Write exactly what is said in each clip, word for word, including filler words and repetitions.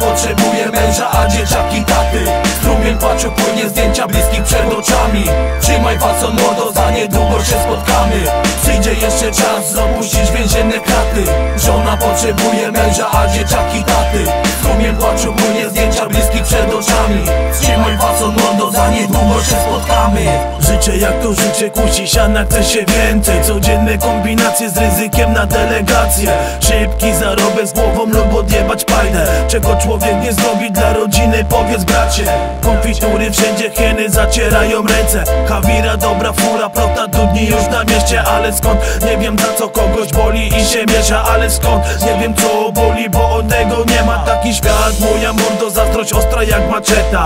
potrzebuje męża, a dzieciaki taty. Strumień płaczu płynie, zdjęcia bliskich przed oczami. Trzymaj fason mordo, za niedługo się spotkamy. Przyjdzie jeszcze czas opuścić więzienne kraty. Żona potrzebuje męża, a dzieciaki taty. Strumień płaczu płynie, zdjęcia bliskich przed oczami. Trzymaj fason mordo, za niedługo się spotkamy. Życie jak to życie kusi, siana chce się więcej. Codzienne kombinacje z ryzykiem na delegację. Szybki zarobek z głową lub odjebać pajdę. Czego człowiek nie zrobi dla rodziny, powiedz bracie. Konfitury wszędzie, hieny zacierają ręce. Hawira, dobra fura, prota dudni już na mieście. Ale skąd? Nie wiem za co kogoś boli i się miesza. Ale skąd? Nie wiem co boli, bo od tego nie ma. Taki świat, moja mordo, zazdrość ostra jak maczeta.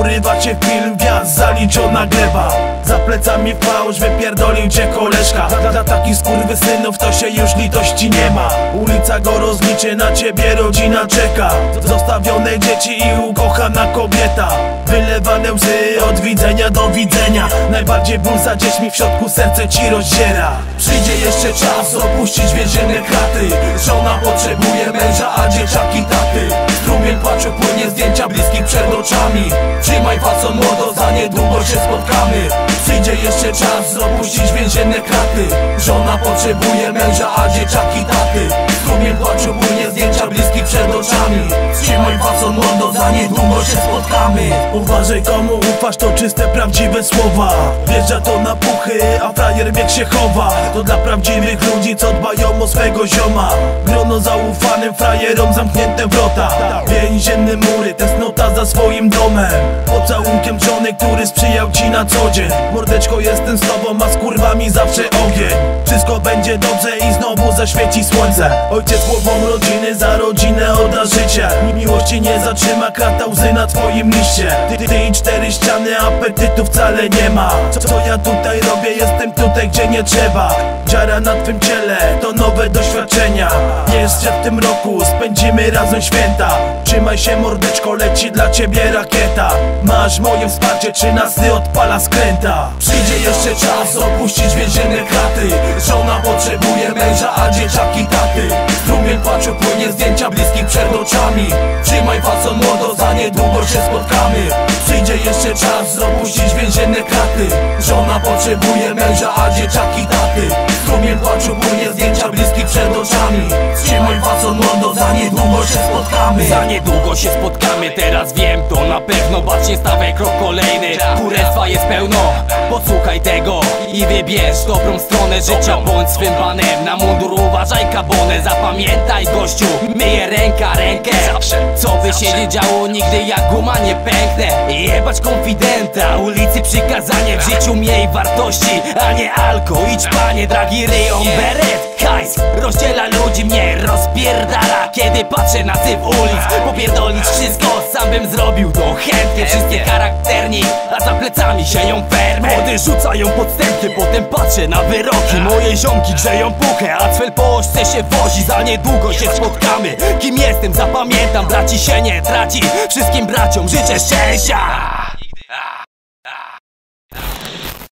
Urywa cię film, gwiazd, zaliczona gleba. Za plecami fałsz, wypierdolił cię koleżka. Dla takich skurwysynów to się już litości nie ma. Ulica go rozliczy, na ciebie rodzina czeka. Zostawione dzieci i ukochana kobieta. Wylewane łzy od widzenia do widzenia. Najbardziej ból za dziećmi, w środku serce ci rozdziera. Przyjdzie jeszcze czas opuścić więzienne kraty. Żona potrzebuje męża, a dzieciaki taty. Strumień płaczu płynie, zdjęcia bliskich przed oczami. Trzymaj fason młodo, za niedługo się spotkamy. Przyjdzie jeszcze czas opuścić więzienne kraty. Żona potrzebuje męża, a dzieciaki taty. Strumień płaczu płynie, zdjęcia bliskich przed oczami. Trzymaj fason młodo, za niedługo się spotkamy. Uważaj komu ufasz, to czyste prawdziwe słowa. Wjeżdża to na puchy, a frajer bieg się chowa. To dla prawdziwych ludzi, co dbają o swego zioma. Grono zaufanym frajerom, zamknięte wrota. Więzienne mury, tęsknota za swoim domem. Pocałunkiem żony, który sprzyjał ci na co dzień. Mordeczko, jestem z tobą, a z kurwami zawsze ogień. Wszystko będzie dobrze i znowu zaświeci słońce. Ojciec głową rodziny, za rodzinę odda życie. Miłości nie zatrzyma, krata łzy na twoim liście. Ty, ty, ty i cztery ściany, apetytu wcale nie ma. Co, co ja tutaj robię? Jestem tutaj, gdzie nie trzeba. Dziara na twym ciele, to nowe doświadczenia. Jeszcze w tym roku spędzimy razem święta. Trzymaj się mordeczko, leci dla ciebie rakieta. Masz moje wsparcie, trzynasty odpala skręta. Przyjdzie jeszcze czas opuścić więzienne kraty. Żona potrzebuje męża, a dzieciaki taty. Strumień płaczu płynie, zdjęcia bliskich przed oczami. Trzymaj fason młodo, za niedługo się spotkamy. Przyjdzie jeszcze czas opuścić więzienne kraty. Żona potrzebuje męża, a dzieciaki taty. Strumień płaczu płynie, zdjęcia bliskich przed oczami. Trzymaj fason młodo, za niedługo się spotkamy. Za niedługo się spotkamy, teraz wiem to na pewno. Bacznie stawaj krok kolejny, kurestwa jest pełno. Posłuchaj tego i wybierz dobrą stronę życia. Bądź swym panem, na mundur uważaj kabonę. Zapamiętaj gościu, myję ręka rękę. Co by się nie działo, nigdy jak guma nie pęknę. Jebać konfidenta, ulicy przykazanie. W życiu miej wartości, a nie alko i panie. Dragi ryją beret, hajs rozdziela ludzi, mnie rozpierdala. Kiedy patrzę na syf ulic, popierdolić wszystko sam bym zrobił to chętnie. Wszyscy charakterni, a za plecami sieją fermę. Młody rzucają podstępy, potem patrzę na wyroki. Moje ziomki grzeją puchę, a cwel po ośce się wozi. Za niedługo się spotkamy, kim jestem zapamiętam. Braci się nie traci, wszystkim braciom życzę szczęścia.